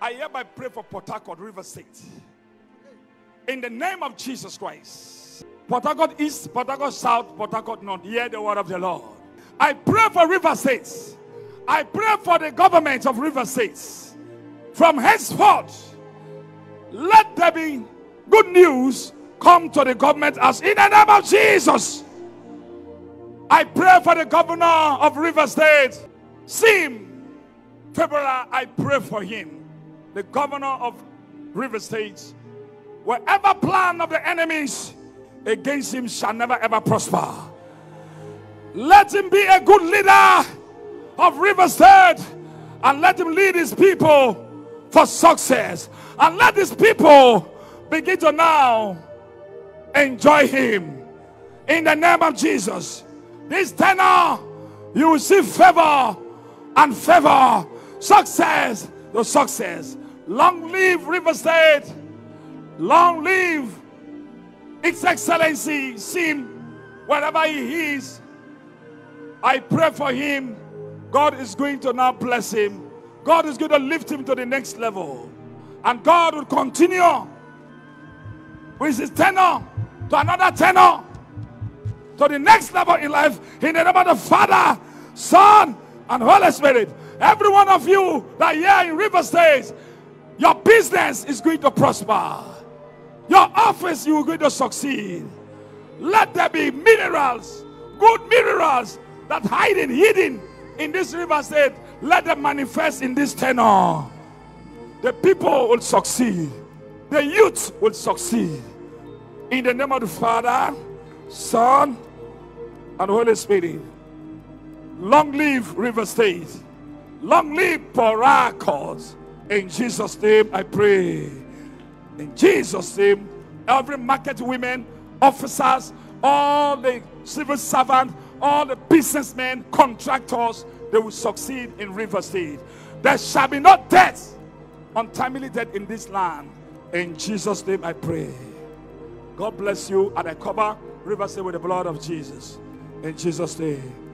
I hereby pray for Port Harcourt, Rivers State. In the name of Jesus Christ. Port Harcourt East, Port Harcourt South, Port Harcourt North. Hear the word of the Lord. I pray for Rivers State. I pray for the government of Rivers State. From henceforth, let there be good news come to the government as in the name of Jesus. I pray for the governor of Rivers State. Sim February, I pray for him. The governor of Rivers State. Whatever plan of the enemies against him shall never ever prosper. Let him be a good leader of Rivers State, and let him lead his people for success, and let his people begin to now enjoy him in the name of Jesus. This tenor, you will see favor and favor, success to success. Long live Rivers State. Long live His Excellency Sim, wherever he is. I pray for him. God is going to now bless him. God is going to lift him to the next level. And God will continue with his tenor to another tenor, to the next level in life, in the name of the Father, Son, and Holy Spirit. Every one of you that are here in Rivers State, your business is going to prosper. Your office, you are going to succeed. Let there be minerals, good minerals that hide and hidden in this Rivers State. Let them manifest in this tenor. The people will succeed. The youth will succeed. In the name of the Father, Son, and Holy Spirit. Long live Rivers State. Long live Port Harcourt. In Jesus' name I pray. In Jesus' name, every market women, officers, all the civil servants, all the businessmen, contractors, they will succeed in Rivers State. There shall be no death, untimely death in this land. In Jesus' name I pray. God bless you, and I cover Rivers State with the blood of Jesus. In Jesus' name.